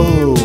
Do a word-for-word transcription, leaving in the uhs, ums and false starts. Oh.